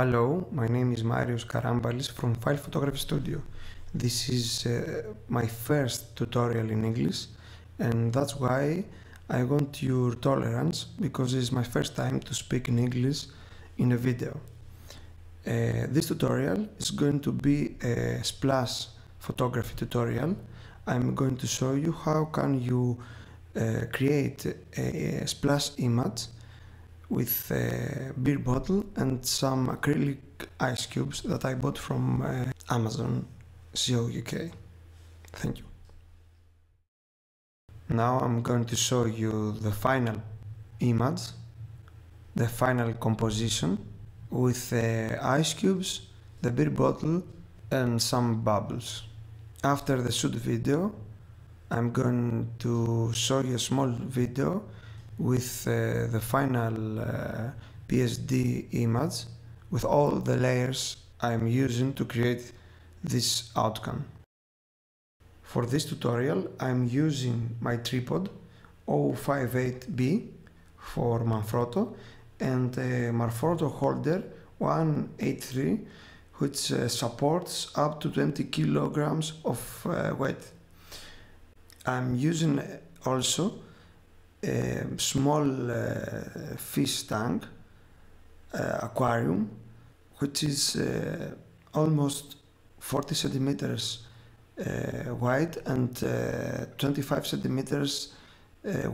Hello, my name is Marios Karampalis from File Photography Studio. This is my first tutorial in English, and that's why I want your tolerance, because it's my first time to speak in English in a video. This tutorial is going to be a splash photography tutorial. I'm going to show you how can you create a splash image with a beer bottle and some acrylic ice cubes that I bought from Amazon CO UK. Thank you. Now I'm going to show you the final image, the final composition with ice cubes, the beer bottle and some bubbles. After the shoot video, I'm going to show you a small video with the final PSD image with all the layers I'm using to create this outcome. For this tutorial I'm using my tripod 058B for Manfrotto and a Manfrotto holder 183 which supports up to 20 kilograms of weight. I'm using also a small fish tank aquarium, which is almost 40 centimeters wide and 25 centimeters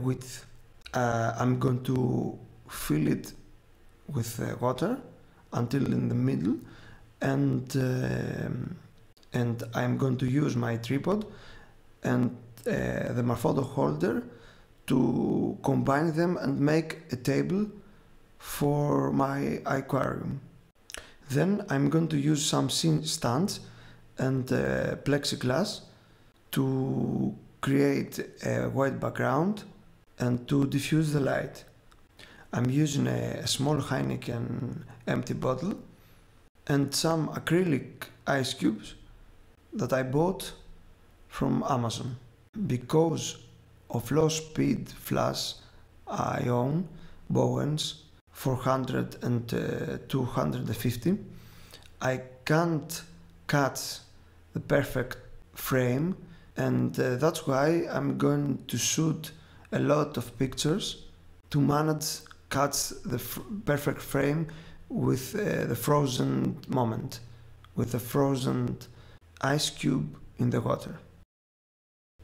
width. I'm going to fill it with water until in the middle, and I'm going to use my tripod and the Manfrotto holder to combine them and make a table for my aquarium. Then I'm going to use some scene stands and plexiglass to create a white background and to diffuse the light. I'm using a small Heineken empty bottle and some acrylic ice cubes that I bought from Amazon. Because of low speed flash I own Bowens 400 and 250. I can't cut the perfect frame, and that's why I'm going to shoot a lot of pictures to manage cuts the perfect frame with the frozen moment, with the frozen ice cube in the water.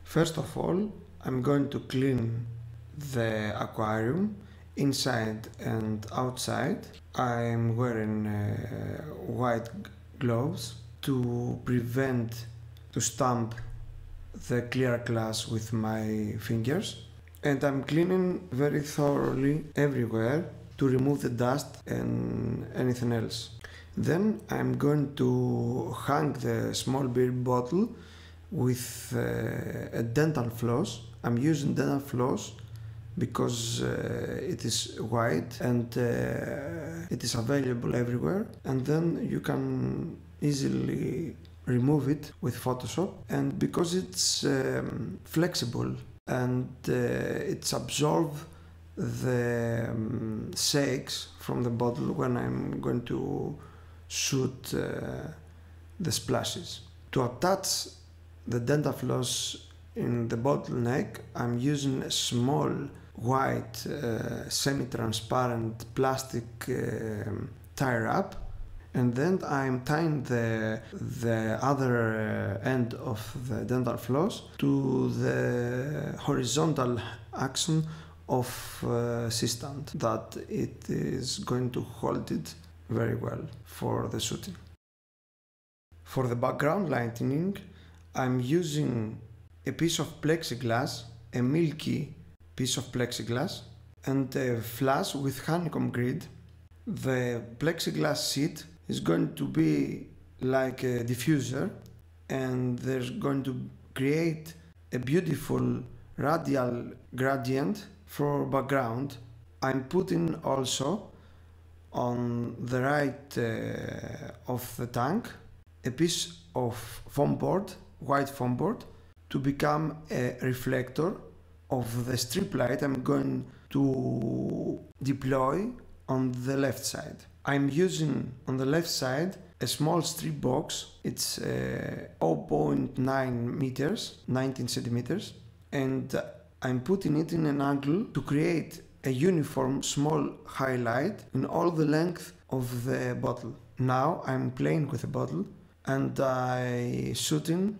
First of all, I'm going to clean the aquarium inside and outside. I'm wearing white gloves to prevent to stamp the clear glass with my fingers, and I'm cleaning very thoroughly everywhere to remove the dust and anything else. Then I'm going to hang the small beer bottle with a dental floss. I'm using dental floss because it is white and it is available everywhere, and then you can easily remove it with Photoshop. And because it's flexible and it's absorbs the shakes from the bottle when I'm going to shoot the splashes. To attach the dental floss in the bottleneck, I'm using a small white semi-transparent plastic tie wrap, and then I'm tying the other end of the dental floss to the horizontal axon of C stand, that it is going to hold it very well for the shooting. For the background lighting, I'm using a piece of plexiglass, a milky piece of plexiglass, and a flash with honeycomb grid. The plexiglass sheet is going to be like a diffuser, and there's going to create a beautiful radial gradient for background. I'm putting also on the right of the tank a piece of foam board, white foam board, to become a reflector of the strip light I'm going to deploy on the left side. I'm using on the left side a small strip box. It's 0.9 meters, 19 centimeters, and I'm putting it in an angle to create a uniform small highlight in all the length of the bottle. Now I'm playing with the bottle and I shooting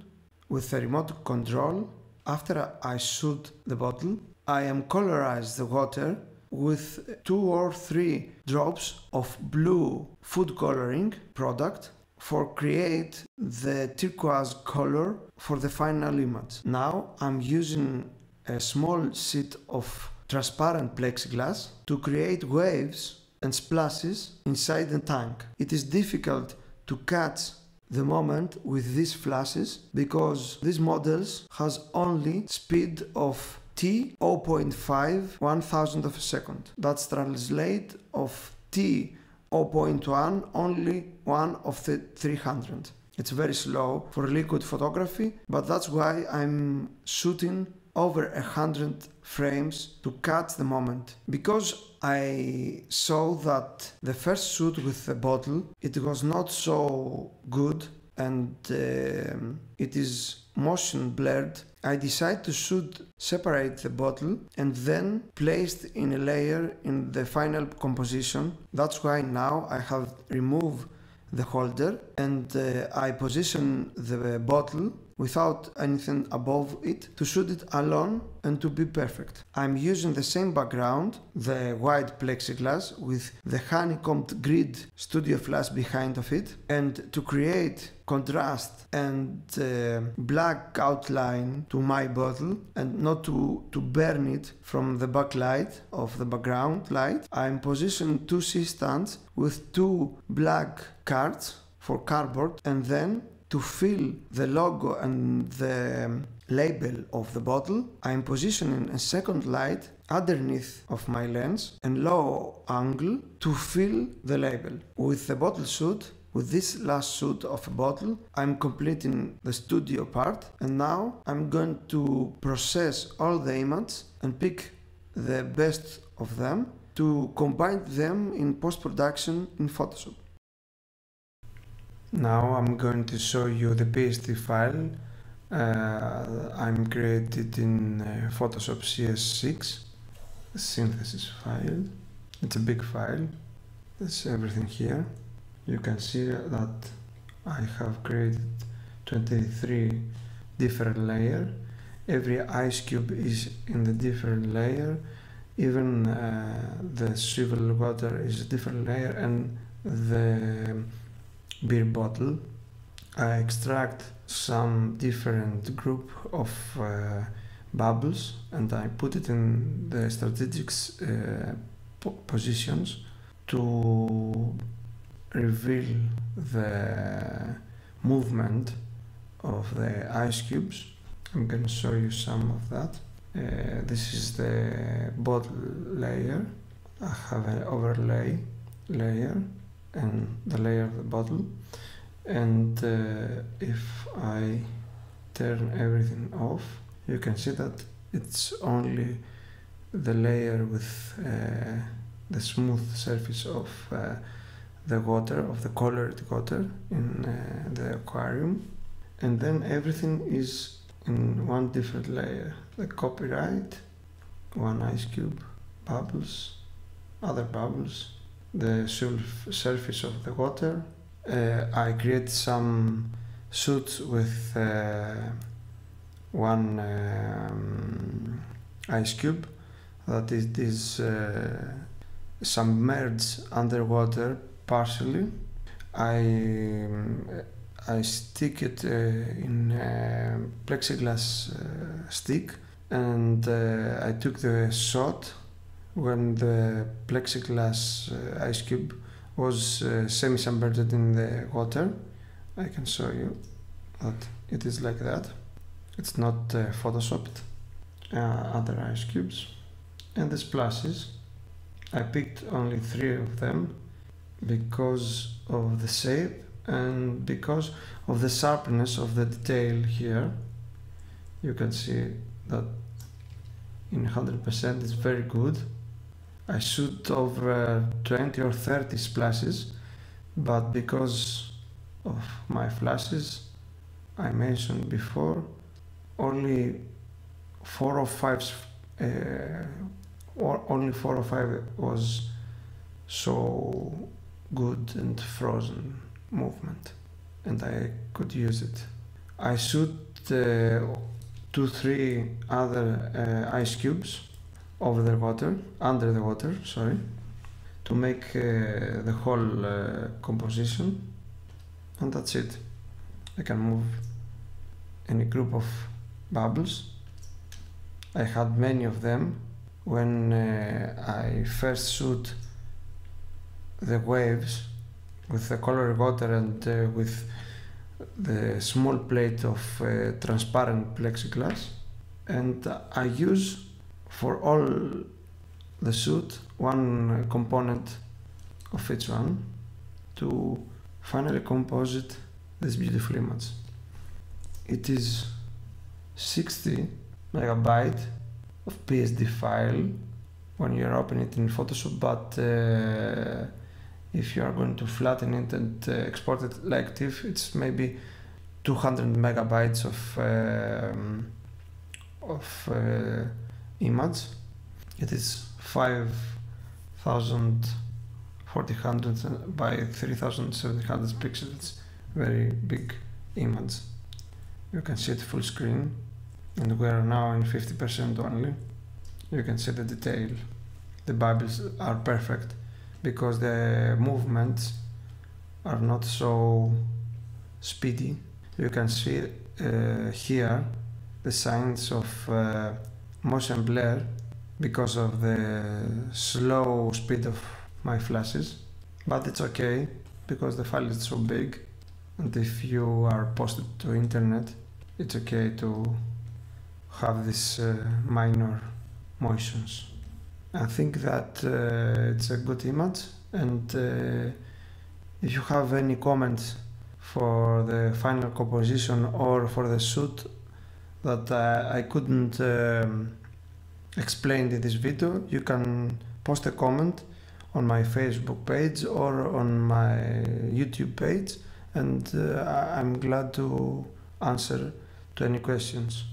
with a remote control. After I shoot the bottle, I am colorized the water with 2 or 3 drops of blue food coloring product for create the turquoise color for the final image. Now I'm using a small sheet of transparent plexiglass to create waves and splashes inside the tank. It is difficult to catch the moment with these flashes because these models has only speed of T 0.5 1,000 of a second. That's translate of T 0.1 only 1/300. It's very slow for liquid photography, but that's why I'm shooting over 100 frames to catch the moment. Because I saw that the first shoot with the bottle, it was not so good and it is motion blurred, I decided to shoot separate the bottle and then placed in a layer in the final composition. That's why now I have removed the holder and I position the bottle without anything above it to shoot it alone and to be perfect. I'm using the same background, the white plexiglass with the honeycombed grid studio flash behind of it, and to create contrast and black outline to my bottle and not to burn it from the backlight of the background light. I'm positioning 2 C-stands with 2 black cards for cardboard, and then to fill the logo and the label of the bottle, I'm positioning a second light underneath of my lens and low angle to fill the label. With the bottle shoot, with this last shoot of a bottle, I'm completing the studio part, and now I'm going to process all the images and pick the best of them to combine them in post-production in Photoshop. Now I'm going to show you the PSD file I'm created in Photoshop CS6 synthesis file. It's a big file. That's everything here. You can see that I have created 23 different layers. Every ice cube is in the different layer. Even the swivel water is a different layer, and the beer bottle. I extract some different group of bubbles and I put it in the strategic positions to reveal the movement of the ice cubes. I'm going to show you some of that. This is the bottle layer. I have an overlay layer and the layer of the bottle, and if I turn everything off, you can see that it's only the layer with the smooth surface of the water, of the colored water in the aquarium, and then everything is in one different layer. The copyright, one ice cube, bubbles, other bubbles, the surface of the water. I create some shoots with one ice cube that it is submerged underwater partially. I stick it in a plexiglass stick, and I took the shot when the plexiglass ice cube was semi-submerged in the water. I can show you that it is like that. It's not photoshopped. Other ice cubes and the splashes. I picked only 3 of them because of the shape and because of the sharpness of the detail here. You can see that in 100% it's very good. I shoot over 20 or 30 splashes, but because of my flashes I mentioned before, only 4 or 5 was so good and frozen movement, and I could use it. I shoot 2-3 other ice cubes over the water, under the water, sorry, to make the whole composition, and that's it. I can move any group of bubbles. I had many of them. When I first shoot the waves with the colored water and with the small plate of transparent plexiglass, and I use for all the shoot one component of each one to finally composite this beautiful image. It is 60 megabyte of PSD file when you open it in Photoshop, but if you are going to flatten it and export it like TIFF, it's maybe 200 megabytes of image. It is 5,400 by 3,700 pixels, very big image. You can see it full screen, and we are now in 50% only. You can see the detail. The bubbles are perfect because the movements are not so speedy. You can see here the signs of motion blur because of the slow speed of my flashes, but it's okay because the file is so big, and if you are posted to internet, it's okay to have these minor motions. I think that it's a good image, and if you have any comments for the final composition or for the shoot that I couldn't explain in this video, you can post a comment on my Facebook page or on my YouTube page, and I'm glad to answer to any questions.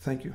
Thank you.